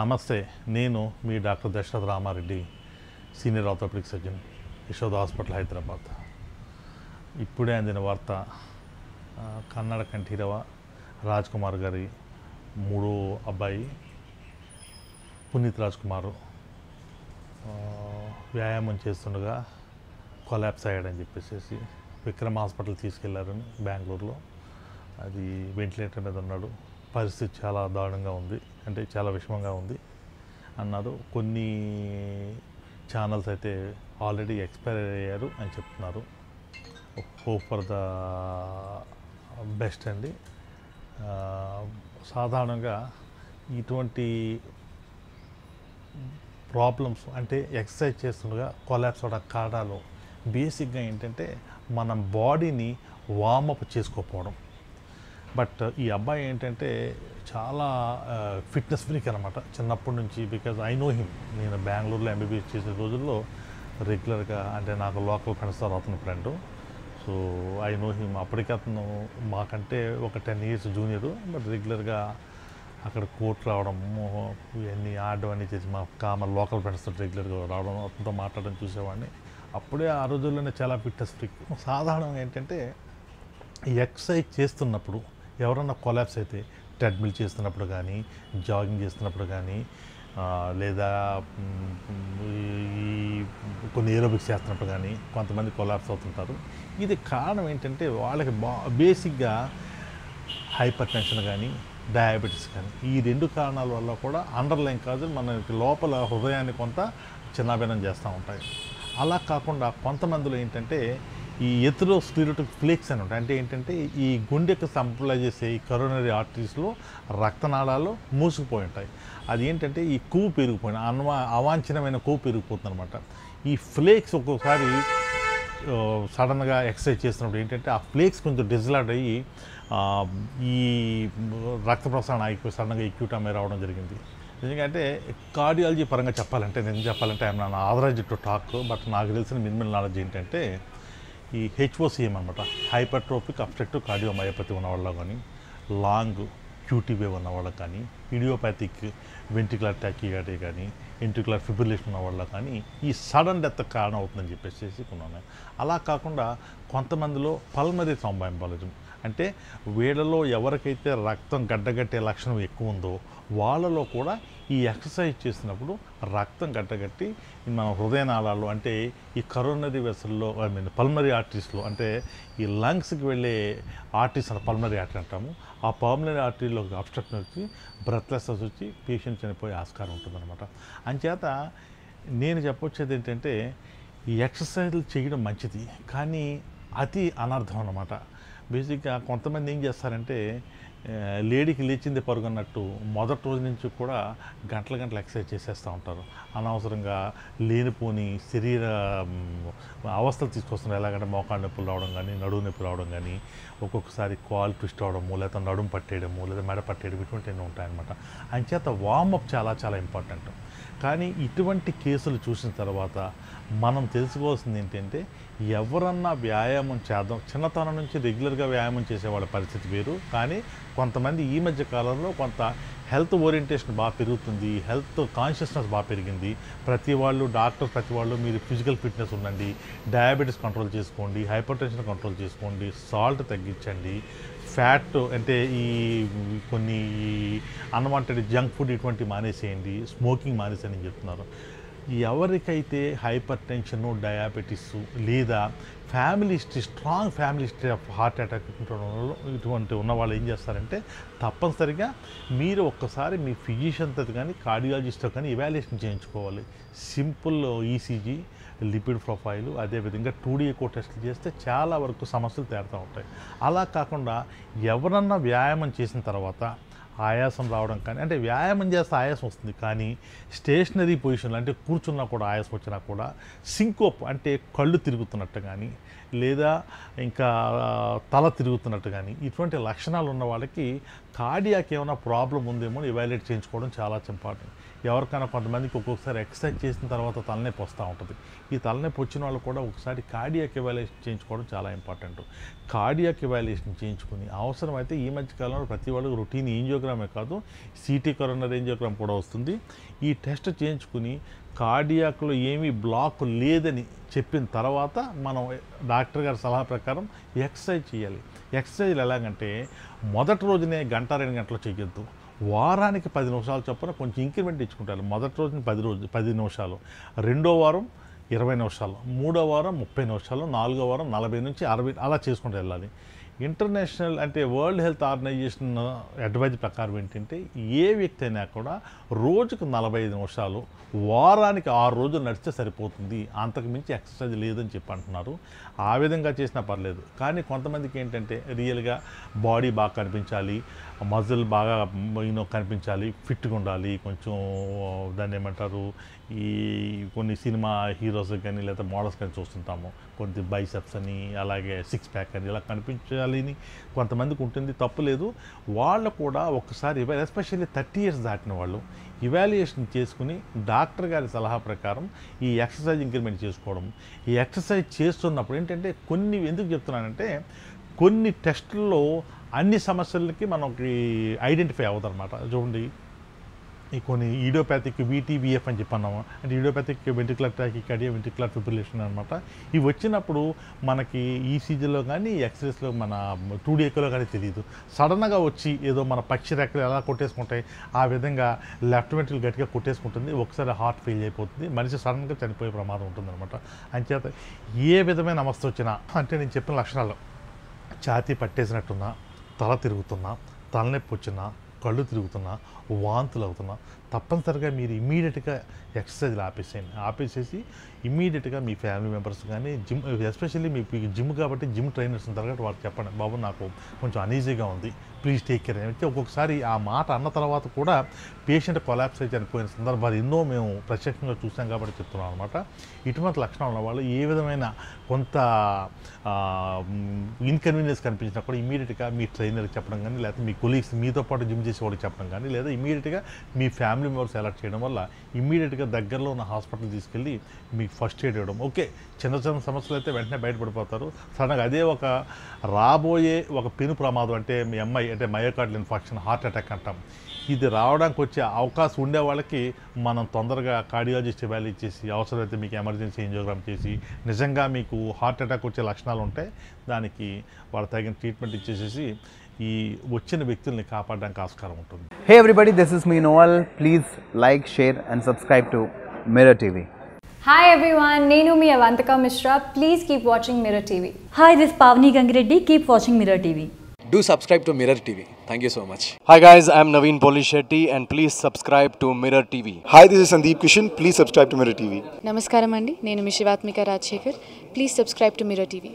నమస్తే, నేను మీ doctor Dasharatha Ramareddy, senior orthopaedic surgeon, Yashoda hospital, Hyderabad. ఇప్పుడే అందిన వార్త, కన్నడ కంఠీరవ రాజ్ కుమార్ గారి మూడో అబ్బాయి పునీత్ రాజ్ కుమార్ వ్యాయామం చేస్తుండగా కొలాప్స్ అయ్యాడని చెప్పేసి విక్రమ్ హాస్పిటల్ తీసుకెళ్లారని బెంగళూరులో. అది వెంటిలేటర్ మీద ఉన్నాడు. పరిస్థితి చాలా దారుణంగా ఉంది, అంటే చాలా విషమంగా ఉంది అన్నారు. కొన్ని ఛానల్స్ అయితే ఆల్రెడీ ఎక్స్పైర్ అయ్యారు అని చెప్తున్నారు. హోప్ ఫర్ ద బెస్ట్ అండి. సాధారణంగా ఇటువంటి ప్రాబ్లమ్స్, అంటే ఎక్సర్సైజ్ చేస్తుండగా కొలాప్స్ అవడం కారణాలు బేసిక్గా ఏంటంటే మనం బాడీని వార్మప్ చేసుకోకపోవడం. బట్ ఈ అబ్బాయి ఏంటంటే చాలా ఫిట్నెస్ ఫ్రీక్ అనమాట చిన్నప్పటి నుంచి. బికాజ్ ఐ నో హిమ్, నేను బెంగళూరులో ఎంబీబీఎస్ చేసే రోజుల్లో రెగ్యులర్గా, అంటే నాకు లోకల్ ఫ్రెండ్స్తో అతను friend, so I know him. అప్పటికి అతను మాకంటే ఒక 10 years జూనియరు. బట్ రెగ్యులర్గా అక్కడ కోర్టు రావడము, ఇవన్నీ ఆడడం అన్నీ చేసి మా లోకల్ ఫ్రెండ్స్తో రెగ్యులర్గా రావడం, అతనితో మాట్లాడడం చూసేవాడిని. అప్పుడే ఆ రోజుల్లోనే చాలా ఫిట్నెస్ ఫ్రీక్. సాధారణంగా ఏంటంటే ఎక్సర్సైజ్ చేస్తున్నప్పుడు ఎవరన్నా కొలాప్స్ అయితే, ట్రెడ్మిల్ చేస్తున్నప్పుడు కానీ, జాగింగ్ చేస్తున్నప్పుడు కానీ, లేదా ఈ కొన్ని ఏరోబిక్స్ చేస్తున్నప్పుడు కానీ కొంతమంది కొలాప్స్ అవుతుంటారు. ఇది కారణం ఏంటంటే వాళ్ళకి బేసిక్గా హైపర్ టెన్షన్ కానీ, డయాబెటీస్ కానీ, ఈ రెండు కారణాల వల్ల కూడా అండర్లైన్ కాజు మనకి లోపల హృదయాన్ని కొంత చిన్నాభిన్నం చేస్తూ ఉంటాయి. అలా కాకుండా కొంతమందిలో ఏంటంటే ఈ ఎత్తులో స్క్లెరోటిక్ ఫ్లేక్స్ అని ఉంటాయి. అంటే ఏంటంటే ఈ గుండెకు సంప్లై చేసే ఈ కరోనరీ ఆర్టరీస్లో రక్తనాళాలు మూసుకుపోయి ఉంటాయి. అది ఏంటంటే ఈ కొవ్వు పెరిగిపోయిన అవాంఛనమైన కొవ్వు పెరిగిపోతుంది అనమాట. ఈ ఫ్లేక్స్ ఒక్కొక్కసారి సడన్గా ఎక్సర్సైజ్ చేస్తున్నప్పుడు ఏంటంటే ఆ ఫ్లేక్స్ కొంచెం డిజలార్డ్ అయ్యి ఈ రక్త ప్రసరణ సడన్గా ఎక్యూటమే రావడం జరిగింది. ఎందుకంటే కార్డియాలజీ పరంగా చెప్పాలంటే, నేను చెప్పాలంటే ఆయన నా ఆథరైజ్డ్ టు టాక్, బట్ నాకు తెలిసిన మినిమల్ నాలెడ్జ్ ఏంటంటే ఈ హెచ్ఓసిఎం అనమాట, హైపర్ట్రోపిక్ అబ్స్ట్రక్టివ్ కార్డియోమయోపతి ఉన్నవాళ్ళ కానీ, లాంగ్ క్యూటీవే ఉన్నవాళ్ళకి కానీ, ఇడియోపాథిక్ వెంటిక్యులర్ ట్యాకియార్డియా కానీ, వెంటిక్యులర్ ఫిబ్రిలేషన్ ఉన్నవాళ్ళ కానీ ఈ సడన్ డెత్ కారణం అవుతుందని చెప్పేసి కొన్నాను. అలా కాకుండా కొంతమందిలో పల్మరీ థ్రాంబోఎంబాలిజం, అంటే వీళ్ళలో ఎవరికైతే రక్తం గడ్డగట్టే లక్షణం ఎక్కువ ఉందో వాళ్ళలో కూడా ఈ ఎక్సర్సైజ్ చేసినప్పుడు రక్తం గడ్డగట్టి మన హృదయనాళాల్లో, అంటే ఈ కరోనరీ వెసల్లో, ఐ మీన్ పల్మరీ ఆర్టరీస్లో, అంటే ఈ లంగ్స్కి వెళ్ళే ఆర్టరీస్ అని పల్మరీ ఆర్టరీ అంటాము. ఆ పల్మరీ ఆర్టరీలో అబ్స్ట్రక్షన్ వచ్చి బ్రెత్లెస్నెస్ వచ్చి పేషెంట్ చనిపోయే ఆస్కారం ఉంటుందన్నమాట. అంచేత నేను చెప్పొచ్చేది ఏంటంటే ఈ ఎక్సర్సైజ్లు చేయడం మంచిది, కానీ అతి అనర్థం అన్నమాట. బేసిక్గా కొంతమంది ఏం చేస్తారంటే లేడీకి లేచింది పరుగున్నట్టు మొదటి రోజు నుంచి కూడా గంటల ఎక్సర్సైజ్ చేసేస్తూ ఉంటారు. అనవసరంగా లేనిపోని శరీర అవస్థలు తీసుకొస్తున్నారు. ఎలాగంటే మోకాళ్ళ నొప్పులు రావడం కానీ, నడుము నొప్పి రావడం కానీ, ఒక్కొక్కసారి కాలు ట్విస్ట్ అవడము, లేదా నడుము పట్టేయడము, లేదా మెడ పట్టేయడం, ఇటువంటివన్నీ ఉంటాయన్నమాట. అంచేత వార్మప్ చాలా చాలా ఇంపార్టెంట్. కానీ ఇటువంటి కేసులు చూసిన తర్వాత మనం తెలుసుకోవాల్సింది ఏంటంటే ఎవరన్నా వ్యాయామం చేద్దాం, చిన్నతనం నుంచి రెగ్యులర్గా వ్యాయామం చేసేవాళ్ళ పరిస్థితి వేరు. కానీ కొంతమంది ఈ మధ్య కాలంలో కొంత హెల్త్ ఓరియంటేషన్ బాగా పెరుగుతుంది, హెల్త్ కాన్షియస్నెస్ బాగా పెరిగింది. ప్రతి వాళ్ళు డాక్టర్, ప్రతి వాళ్ళు మీరు ఫిజికల్ ఫిట్నెస్ ఉండండి, డయాబెటీస్ కంట్రోల్ చేసుకోండి, హైపర్ టెన్షన్ కంట్రోల్ చేసుకోండి, సాల్ట్ తగ్గించండి, ఫ్యాట్ అంటే ఈ కొన్ని అన్వాంటెడ్ జంక్ ఫుడ్ ఇటువంటి మానేసేయండి, స్మోకింగ్ మానేసేయని చెప్తున్నారు. ఎవరికైతే హైపర్ టెన్షను, డయాబెటీస్, లేదా family history, strong family history of heart attack ఇటువంటి ఉన్నవాళ్ళు ఏం చేస్తారంటే తప్పనిసరిగా మీరు ఒక్కసారి మీ ఫిజిషియన్తో కానీ, కార్డియాలజిస్ట్తో కానీ ఎవాల్యుయేషన్ చేయించుకోవాలి. సింపుల్ ఈసీజీ, లిపిడ్ ప్రొఫైలు, అదేవిధంగా 2D ఎకో టెస్ట్లు చేస్తే చాలా వరకు సమస్యలు తేరుతూ ఉంటాయి. అలా కాకుండా ఎవరన్నా వ్యాయామం చేసిన తర్వాత ఆయాసం రావడం కానీ, అంటే వ్యాయామం చేస్తే ఆయాసం వస్తుంది కానీ స్టేషనరీ పొజిషన్లో, అంటే కూర్చున్నా కూడా ఆయాసం వచ్చినా కూడా సింకోప్, అంటే కళ్ళు తిరుగుతున్నట్టు కానీ, లేదా ఇంకా తల తిరుగుతున్నట్టు కానీ ఇటువంటి లక్షణాలు ఉన్న వాళ్ళకి కార్డియాక్ ఏమైనా ప్రాబ్లం ఉందేమో ఎవాల్యుయేట్ చేయించుకోవడం చాలా ఇంపార్టెంట్. ఎవరికైనా కొంతమందికి ఒక్కొక్కసారి ఎక్సర్సైజ్ చేసిన తర్వాత తలనొప్పి వస్తూ ఉంటుంది. ఈ తలనొప్పి వచ్చిన వాళ్ళు కూడా ఒకసారి కార్డియాక్ ఎవాల్యుయేషన్ చేయించుకోవడం చాలా ఇంపార్టెంట్. కార్డియాక్ ఎవాల్యుయేషన్ చేయించుకుని అవసరమైతే ఈ మధ్యకాలంలో ప్రతి వాళ్ళకి రొటీన్ ఏంజియోగ్రామే కాదు సిటీ కరోనరీ ఏంజియోగ్రామ్ కూడా వస్తుంది. ఈ టెస్ట్ చేయించుకుని కార్డియాక్లో ఏమీ బ్లాక్ లేదని చెప్పిన తర్వాత మనం డాక్టర్ గారి సలహా ప్రకారం ఎక్సర్సైజ్ చేయాలి. ఎక్సర్సైజ్లు ఎలాగంటే మొదటి రోజునే గంట 2 గంటలు చేయొద్దు, వారానికి 10 నిమిషాలు చొప్పున కొంచెం ఇంక్రిమెంట్ ఇచ్చుకుంటారు. మొదటి రోజున 10 నిమిషాలు, రెండో వారం 20 నిమిషాలు, మూడో వారం 30 నిమిషాలు, నాలుగో వారం 40 నుంచి 60 అలా చేసుకుంటూ వెళ్ళాలి. ఇంటర్నేషనల్ అంటే వరల్డ్ హెల్త్ ఆర్గనైజేషన్ అడ్వైజ్ ప్రకారం ఏంటంటే ఏ వ్యక్తి అయినా కూడా రోజుకు 45 నిమిషాలు వారానికి 6 రోజులు నడిస్తే సరిపోతుంది, అంతకుమించి ఎక్సర్సైజ్ లేదని చెప్పి అంటున్నారు. ఆ విధంగా చేసినా పర్లేదు. కానీ కొంతమందికి ఏంటంటే రియల్గా బాడీ బాగా కనిపించాలి, మజిల్ బాగా కనిపించాలి, ఫిట్గా ఉండాలి, కొంచెం దాన్ని ఏమంటారు ఈ కొన్ని సినిమా హీరోస్ కానీ లేదా మోడల్స్ కానీ చూస్తుంటాము, కొన్ని బైసెప్స్ అని అలాగే సిక్స్ ప్యాక్ అని ఇలా కనిపించాలి అని కొంతమందికి ఉంటుంది, తప్పులేదు. వాళ్ళు కూడా ఒకసారి ఎస్పెషల్లీ 30 ఇయర్స్ దాటిన వాళ్ళు ఇవాల్యుయేషన్ చేసుకుని డాక్టర్ గారి సలహా ప్రకారం ఈ ఎక్సర్సైజ్ ఇంక్రిమెంట్ చేసుకోవడం. ఈ ఎక్సర్సైజ్ చేస్తున్నప్పుడు ఏంటంటే కొన్ని ఎందుకు చెప్తున్నానంటే కొన్ని టెస్టుల్లో అన్ని సమస్యలకి మనకి ఐడెంటిఫై అవ్వదన్నమాట. చూడండి ఈ కొన్ని ఈడియోప్యాథిక్ VTVF అని చెప్పన్నాము, అంటే idiopathic ventricular tachycardia, ventricular fibrillation అనమాట. ఇవి వచ్చినప్పుడు మనకి ఈసీజీలో కానీ ఎక్స్రేస్లో మన 2D ఎక్లో కానీ తెలియదు. సడన్గా వచ్చి ఏదో మన పక్షి రెక్కలు ఎలా కొట్టేసుకుంటాయి ఆ విధంగా లెఫ్ట్ వెంట్రికల్ గట్టిగా కొట్టేసుకుంటుంది, ఒకసారి హార్ట్ ఫెయిల్ అయిపోతుంది, మనిషి సడన్గా చనిపోయే ప్రమాదం ఉంటుందన్నమాట. అంచేత ఏ విధమైన అవస్థ వచ్చినా అంటే నేను చెప్పిన లక్షణాలు ఛాతీ పట్టేసినట్టున్నా, తల తిరుగుతున్నా, తలనొప్పి వచ్చినా, కళ్ళు తిరుగుతున్నా, వాంతులు అవుతున్నా తప్పనిసరిగా మీరు ఇమీడియట్గా ఎక్సర్సైజ్లు ఆపేసేయండి. ఆపేసేసి ఇమీడియట్గా మీ ఫ్యామిలీ మెంబర్స్ కానీ జిమ్, ఎస్పెషల్లీ మీకు జిమ్ కాబట్టి జిమ్ ట్రైనర్స్ తర్వాత వాళ్ళకి చెప్పండి, బాబు నాకు కొంచెం అనీజీగా ఉంది, ప్లీజ్ టేక్ కేర్ అని. ఒక్కొక్కసారి ఆ మాట అన్న తర్వాత కూడా పేషెంట్ కొలాప్స్ అయి చనిపోయిన సందర్భాలు ఎన్నో మేము ప్రత్యక్షంగా చూసాం కాబట్టి చెప్తున్నాం అనమాట. ఇటువంటి లక్షణాలు ఉన్న వాళ్ళు ఏ విధమైన కొంత ఇన్కన్వీనియన్స్ కనిపించినా కూడా ఇమీడియట్గా మీ ట్రైనర్కి చెప్పడం కానీ, లేకపోతే మీ కొలీగ్స్ మీతో పాటు జిమ్ చేసేవాళ్ళకి చెప్పడం కానీ, లేదా ఇమీడియట్గా మీ ఫ్యామిలీ మెంబర్స్ అలర్ట్ చేయడం వల్ల ఇమీడియట్గా దగ్గరలో ఉన్న హాస్పిటల్ తీసుకెళ్ళి మీకు ఫస్ట్ ఎయిడ్ ఇవ్వడం. ఓకే, చిన్న చిన్న సమస్యలు అయితే వెంటనే బయటపడిపోతారు. సడన్గా అదే ఒక రాబోయే ఒక పెను ప్రమాదం అంటే మీ MI అంటే మయోకార్డియల్ ఇన్ఫాక్షన్, హార్ట్ అటాక్ అంటాం, ఇది రావడానికి వచ్చే అవకాశం ఉండే వాళ్ళకి మనం తొందరగా కార్డియాలజిస్ట్ ఎవాల్యుయేట్ చేసి అవసరమైతే మీకు ఎమర్జెన్సీ ఎంజియోగ్రామ్ చేసి నిజంగా మీకు హార్ట్ అటాక్ వచ్చే లక్షణాలు ఉంటే దానికి వాళ్ళ తగిన ట్రీట్మెంట్ ఇచ్చేసేసి ఈ వచ్చిన వ్యక్తుల్ని కాపాడడానికి ఆస్కారం ఉంటుంది. Hey everybody, this is me Noval. Please like, share and subscribe to Mirror TV. Hi everyone, నేను మీ Avantika Mishra. Please keep watching Mirror TV. Hi, this Pavani Gangireddy. Keep watching Mirror TV. Do subscribe to Mirror TV. Thank you so much. Hi guys, I am Navin Polisetty and please subscribe to Mirror TV. Hi, this is Sandeep Kishan. Please subscribe to Mirror TV. Namaskaram andi. Nenu Shivatmika Rajshekar. Please subscribe to Mirror TV.